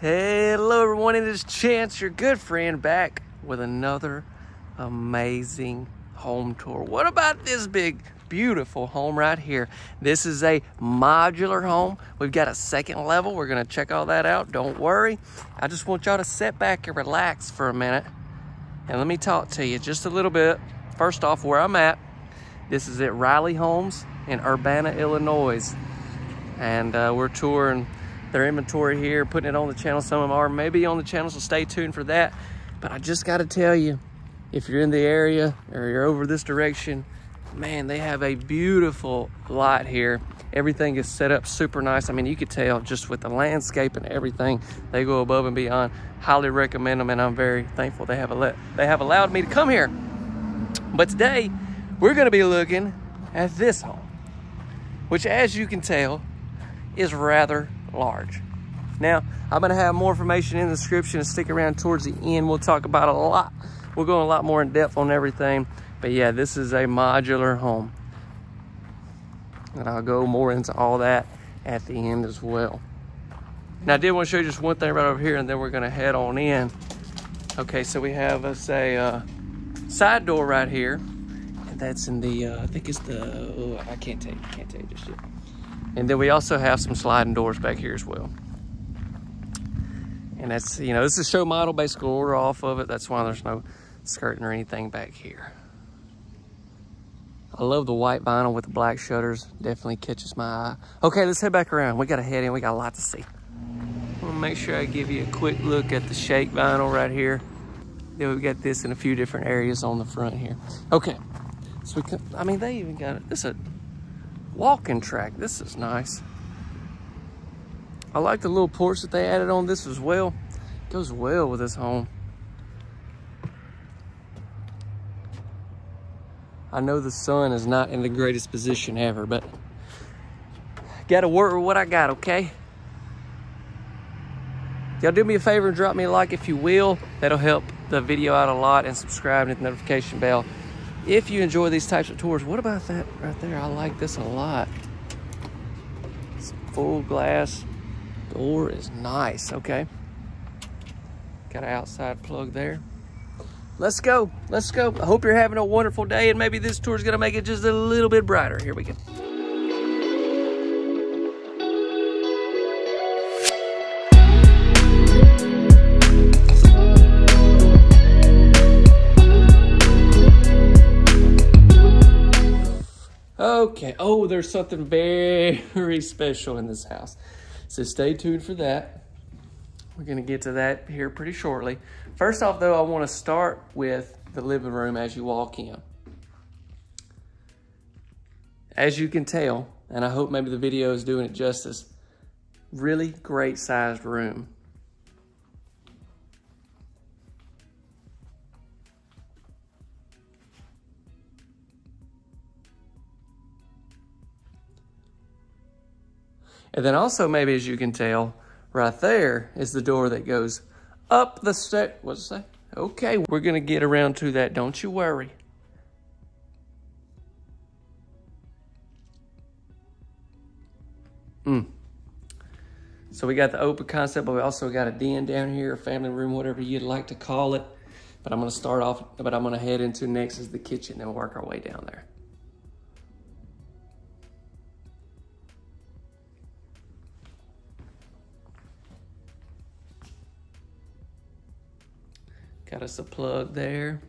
Hey, hello everyone, it is Chance, your good friend, back with another amazing home tour. What about this big, beautiful home right here? This is a modular home. We've got a second level. We're gonna check all that out, don't worry. I just want y'all to sit back and relax for a minute, and let me talk to you just a little bit. First off, where I'm at, this is at Riley Homes in Urbana, Illinois, and we're touring their inventory here, putting it on the channel. Some of them are maybe on the channel, so stay tuned for that. But I just got to tell you, if you're in the area or you're over this direction, man, they have a beautiful lot here. Everything is set up super nice. I mean, you could tell just with the landscape and everything, they go above and beyond. Highly recommend them, and I'm very thankful they have allowed me to come here. But today, we're going to be looking at this home, which, as you can tell, is rather large. Now, I'm going to have more information in the description, and stick around towards the end. We'll talk about a lot. We'll go a lot more in depth on everything. But yeah, this is a modular home, and I'll go more into all that at the end as well. Now, I did want to show you just one thing right over here, and then we're going to head on in. Okay, so we have a side door right here, and that's in the I think it's the I can't tell you just yet. And then we also have some sliding doors back here as well. And that's, you know, this is a show model, basically order off of it. That's why there's no skirting or anything back here. I love the white vinyl with the black shutters. Definitely catches my eye. Okay, let's head back around. We got to head in. We got a lot to see. I'm going to make sure I give you a quick look at the shake vinyl right here. Then we've got this in a few different areas on the front here. Okay. So we can, I mean, they even got it. This is a walking track. This is nice. I like the little porch that they added on this as well. Goes well with this home. I know the sun is not in the greatest position ever, but gotta work with what I got, okay? Y'all do me a favor and drop me a like if you will. That'll help the video out a lot, and subscribe and hit the notification bell if you enjoy these types of tours. What about that right there? I like this a lot. It's full glass. Door is nice, okay. Got an outside plug there. Let's go, let's go. I hope you're having a wonderful day, and maybe this tour is gonna make it just a little bit brighter. Here we go. Okay, oh, there's something very special in this house, so stay tuned for that. We're gonna get to that here pretty shortly. First off though, I wanna start with the living room as you walk in. As you can tell, and I hope maybe the video is doing it justice, really great sized room. And then also, maybe as you can tell, right there is the door that goes up the stair. What's that? Okay, we're gonna get around to that, don't you worry. So we got the open concept, but we also got a den down here, a family room, whatever you'd like to call it. But I'm gonna start off, but I'm gonna head into next is the kitchen, and work our way down there. Got us a plug there.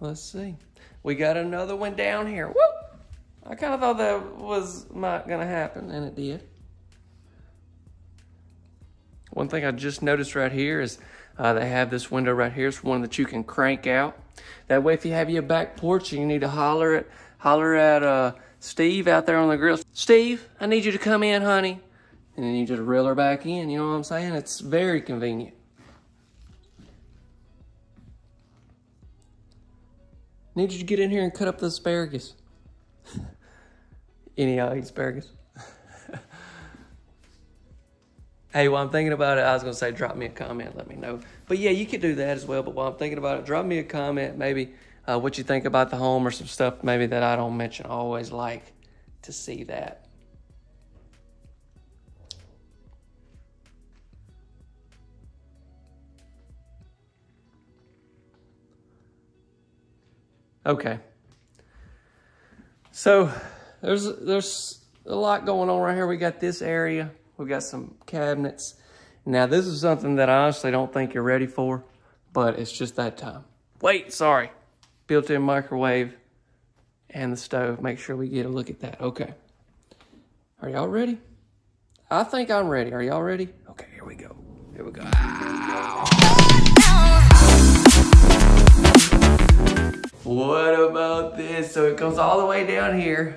Let's see. We got another one down here. Whoop! I kind of thought that was not gonna happen, and it did. One thing I just noticed right here is they have this window right here. It's one that you can crank out. That way, if you have your back porch and you need to holler at Steve out there on the grill. Steve, I need you to come in, honey. And then you just reel her back in, you know what I'm saying? It's very convenient. Need you to get in here and cut up the asparagus. Any y'all eat asparagus? Hey, while I'm thinking about it, I was gonna say drop me a comment, let me know. But yeah, you could do that as well, but while I'm thinking about it, drop me a comment, maybe what you think about the home, or some stuff maybe that I don't mention. I always like to see that. Okay. So there's a lot going on right here. We got this area. We got some cabinets. Now this is something that I honestly don't think you're ready for, but it's just that time. Wait, sorry. Built-in microwave and the stove. Make sure we get a look at that. Okay. Are y'all ready? I think I'm ready. Are y'all ready? Okay, here we go. Here we go. What about this? So it comes all the way down here.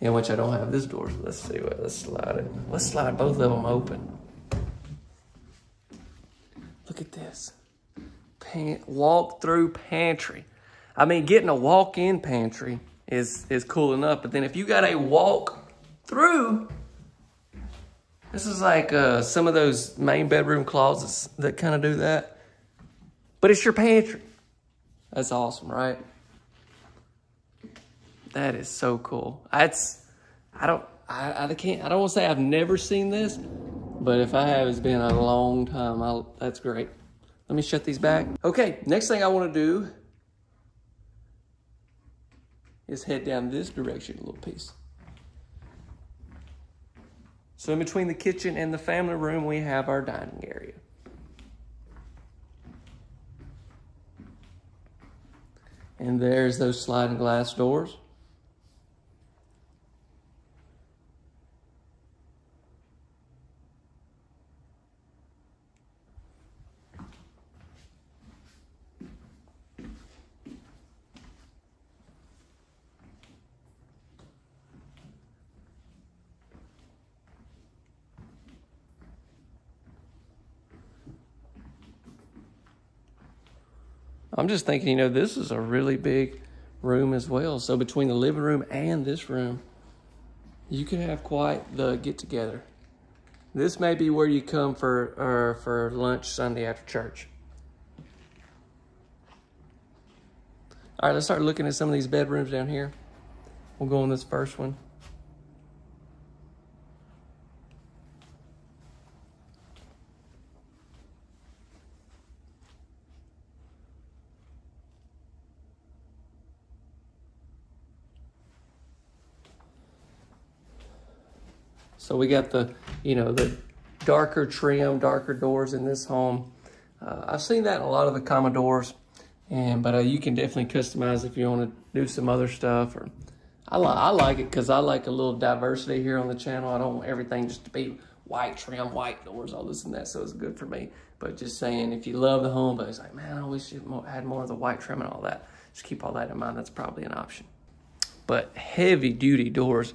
And which I don't have this door, so let's see what, let's slide it. Let's slide both of them open. Look at this. Walk-through pantry. I mean, getting a walk-in pantry is cool enough, but then if you got a walk-through, this is like some of those main bedroom closets that kind of do that. But it's your pantry. That's awesome, right? That is so cool. I don't want to say I've never seen this, but if I have, it's been a long time. That's great. Let me shut these back. Okay, next thing I want to do is head down this direction a little piece. So in between the kitchen and the family room, we have our dining area. And there's those sliding glass doors. I'm just thinking, you know, this is a really big room as well. So between the living room and this room, you could have quite the get-together. This may be where you come for lunch Sunday after church. All right, let's start looking at some of these bedrooms down here. We'll go on this first one. So we got the, you know, the darker trim, darker doors in this home. I've seen that in a lot of the Commodores, but you can definitely customize if you want to do some other stuff. Or I like it because I like a little diversity here on the channel. I don't want everything just to be white trim, white doors, all this and that. So it's good for me. But just saying, if you love the home, but it's like, man, I wish it had more of the white trim and all that. Just keep all that in mind. That's probably an option. But heavy duty doors.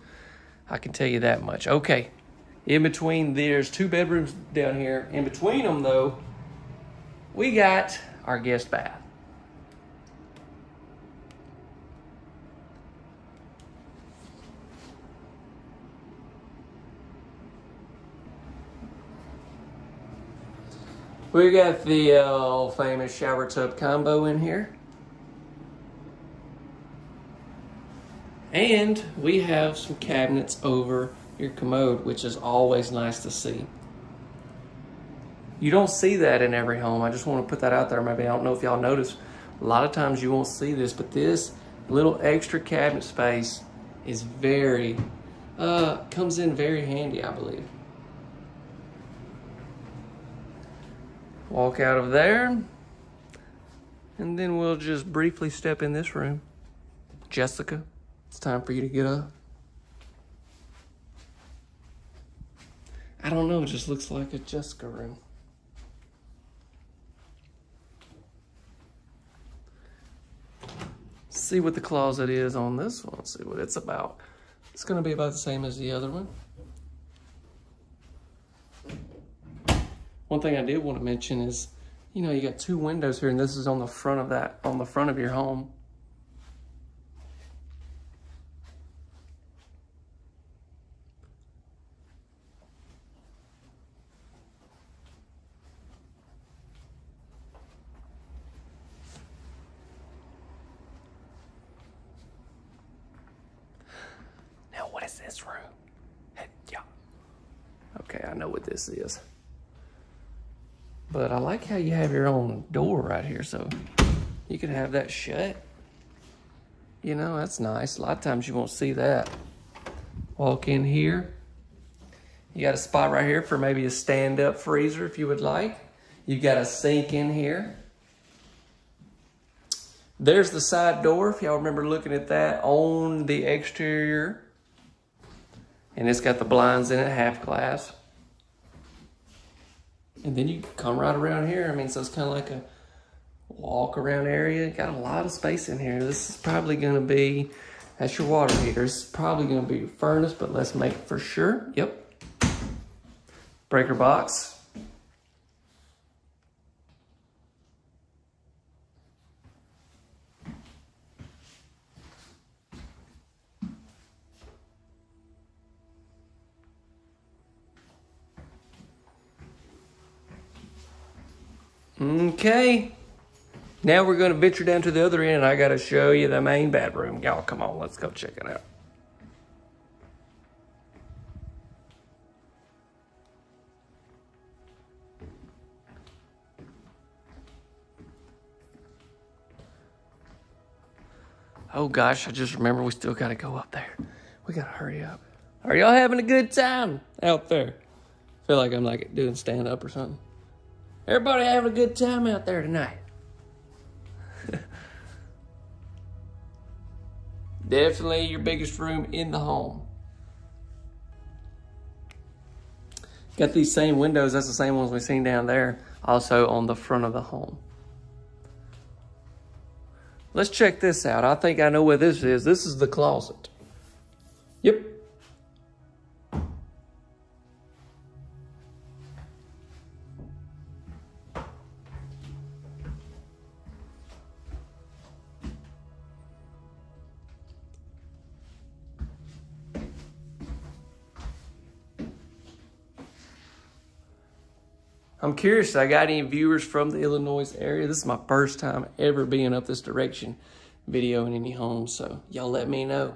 I can tell you that much. Okay, in between, there's two bedrooms down here. In between them, though, we got our guest bath. We got the old famous shower tub combo in here. And we have some cabinets over your commode, which is always nice to see. You don't see that in every home. I just want to put that out there. Maybe I don't know if y'all notice. A lot of times you won't see this, but this little extra cabinet space is very, comes in very handy, I believe. Walk out of there, and then we'll just briefly step in this room. Jessica. It's time for you to get up. I don't know, it just looks like a Jessica room. See what the closet is on this one, see what it's about. It's gonna be about the same as the other one. One thing I did want to mention is, you know, you got two windows here and this is on the front of that, on the front of your home. This room. Hey, yeah. Okay, I know what this is. But I like how you have your own door right here, so you can have that shut You know, that's nice. A lot of times you won't see that. Walk in here. You got a spot right here for maybe a stand-up freezer if you would like. You've got a sink in here. There's the side door, if y'all remember looking at that, on the exterior. And it's got the blinds in it, half glass. And then you come right around here. I mean, so it's kind of like a walk around area. Got a lot of space in here. This is probably gonna be, that's your water heater. This is probably gonna be your furnace, but let's make it for sure. Yep. Breaker box. Okay, now we're going to venture down to the other end and I got to show you the main bedroom. Y'all, come on, let's go check it out. Oh gosh, I just remember we still got to go up there. We got to hurry up. Are y'all having a good time out there? I feel like I'm like doing stand up or something. Everybody having a good time out there tonight. Definitely your biggest room in the home. Got these same windows. That's the same ones we've seen down there. Also on the front of the home. Let's check this out. I think I know where this is. This is the closet. Yep. I'm curious if I got any viewers from the Illinois area. This is my first time ever being up this direction, videoing any homes, so y'all let me know.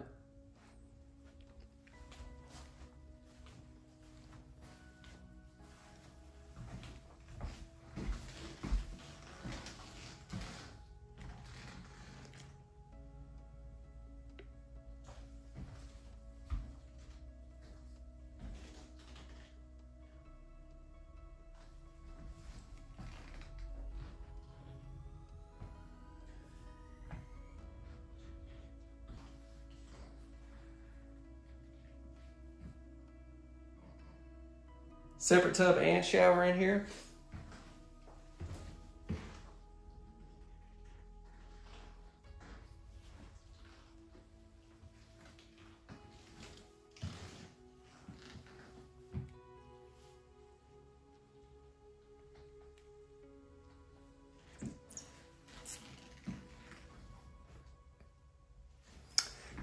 Separate tub and shower in here.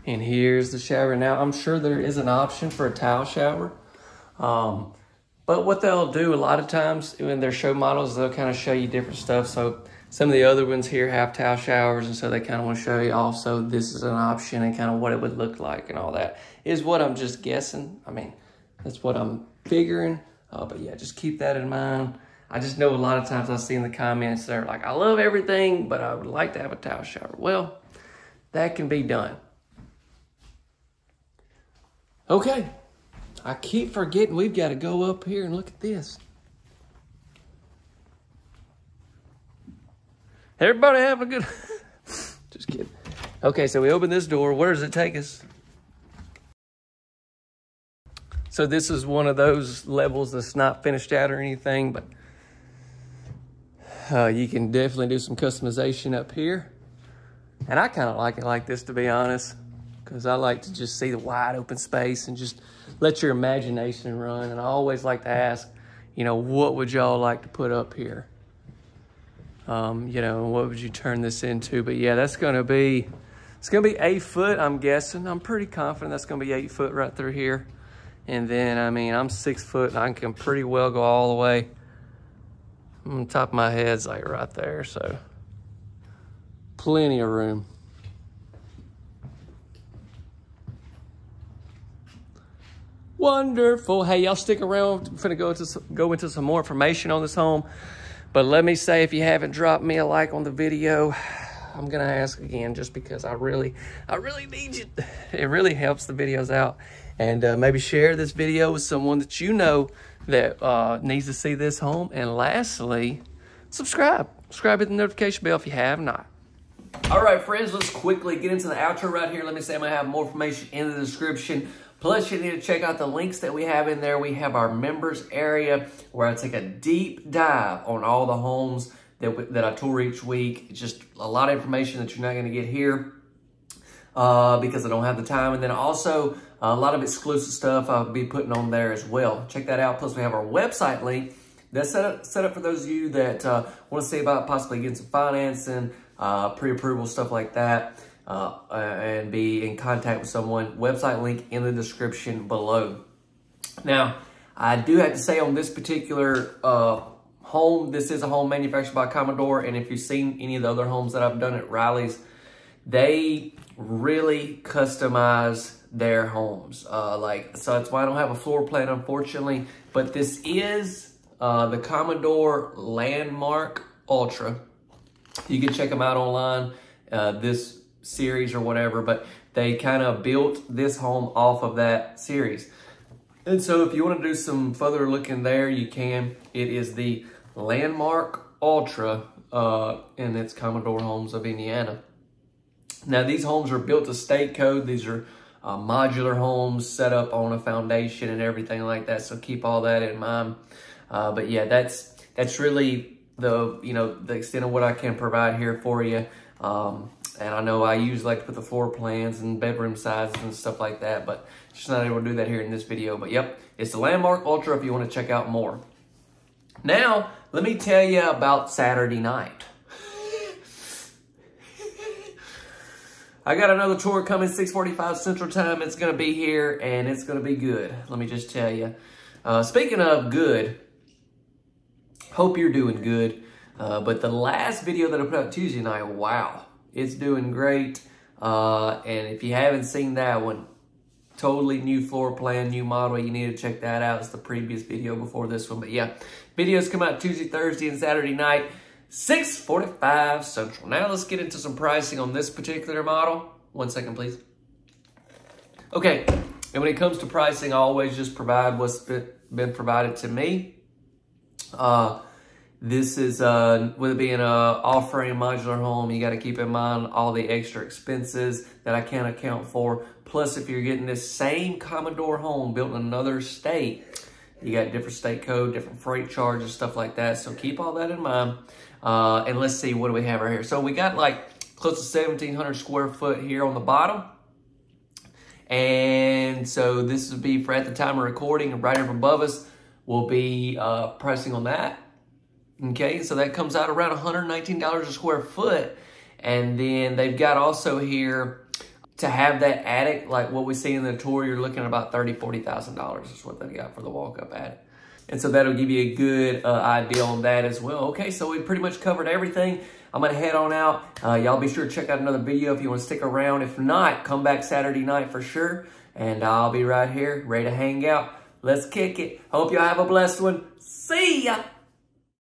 And here's the shower. Now, I'm sure there is an option for a tile shower. But what they'll do a lot of times in their show models, they'll kind of show you different stuff. So some of the other ones here have tile showers, and so they kind of want to show you also this is an option and kind of what it would look like and all that is what I'm just guessing. I mean, that's what I'm figuring. But yeah, just keep that in mind. I just know a lot of times I see in the comments, they're like, I love everything, but I would like to have a tile shower. Well, that can be done. Okay. I keep forgetting we've got to go up here and look at this. Everybody having a good... Just kidding. Okay, so we open this door. Where does it take us? So this is one of those levels that's not finished out or anything, but you can definitely do some customization up here. And I kind of like it like this, to be honest, because I like to just see the wide open space and just let your imagination run. And I always like to ask, you know, what would y'all like to put up here? You know, what would you turn this into? But yeah, that's going to be, it's going to be 8 foot, I'm guessing. I'm pretty confident that's going to be 8 foot right through here. And then, I mean, I'm 6 foot and I can pretty well go all the way. On top of my head's like right there. So plenty of room. Wonderful. Hey, y'all stick around. I'm finna go into some more information on this home. But let me say, if you haven't dropped me a like on the video, I'm gonna ask again just because I really need you. It really helps the videos out. And maybe share this video with someone that you know that needs to see this home. And lastly, subscribe. Subscribe, hit the notification bell if you have not. All right, friends, let's quickly get into the outro right here. Let me say I'm gonna have more information in the description. Plus, you need to check out the links that we have in there. We have our members area where I take a deep dive on all the homes that I tour each week. It's just a lot of information that you're not going to get here because I don't have the time. And then also a lot of exclusive stuff I'll be putting on there as well. Check that out. Plus, we have our website link that's set up for those of you that want to see about possibly getting some financing, pre-approval, stuff like that. And be in contact with someone. Website link in the description below. Now, I do have to say on this particular home, this is a home manufactured by Commodore, and if you've seen any of the other homes that I've done at Riley's, they really customize their homes. So that's why I don't have a floor plan, unfortunately, but this is the Commodore Landmark Ultra. You can check them out online, this series or whatever, but they kind of built this home off of that series. And so if you want to do some further looking there, you can. It is the Landmark Ultra, and it's Commodore Homes of Indiana. Now, these homes are built to state code. These are modular homes set up on a foundation and everything like that, so keep all that in mind. But yeah, that's really the, you know, the extent of what I can provide here for you. And I know I usually like to put the floor plans and bedroom sizes and stuff like that, but just not able to do that here in this video. But yep, it's the Landmark Ultra if you want to check out more. Now, let me tell you about Saturday night. I got another tour coming 6:45 Central Time. It's going to be here, and it's going to be good. Let me just tell you. Speaking of good, hope you're doing good. But the last video that I put up Tuesday night, wow. It's doing great, and if you haven't seen that one, totally new floor plan, new model, you need to check that out. It's the previous video before this one, but yeah, videos come out Tuesday, Thursday, and Saturday night, 6:45 Central. Now let's get into some pricing on this particular model. One second, please. Okay, and when it comes to pricing, I always just provide what's been provided to me. This is, with it being an off-frame modular home, you got to keep in mind all the extra expenses that I can't account for. Plus, if you're getting this same Commodore home built in another state, you got different state code, different freight charges, stuff like that. So keep all that in mind. And let's see, what do we have right here? So we got like close to 1,700 square foot here on the bottom. And so this would be, for at the time of recording, right up above us, will be pricing on that. Okay, so that comes out around $119 a square foot. And then they've got also here to have that attic, like what we see in the tour, you're looking at about $30,000, $40,000 is what they got for the walk-up attic. And so that'll give you a good idea on that as well. Okay, so we pretty much covered everything. I'm gonna head on out. Y'all be sure to check out another video if you wanna stick around. If not, come back Saturday night for sure. And I'll be right here, ready to hang out. Let's kick it. Hope y'all have a blessed one. See ya.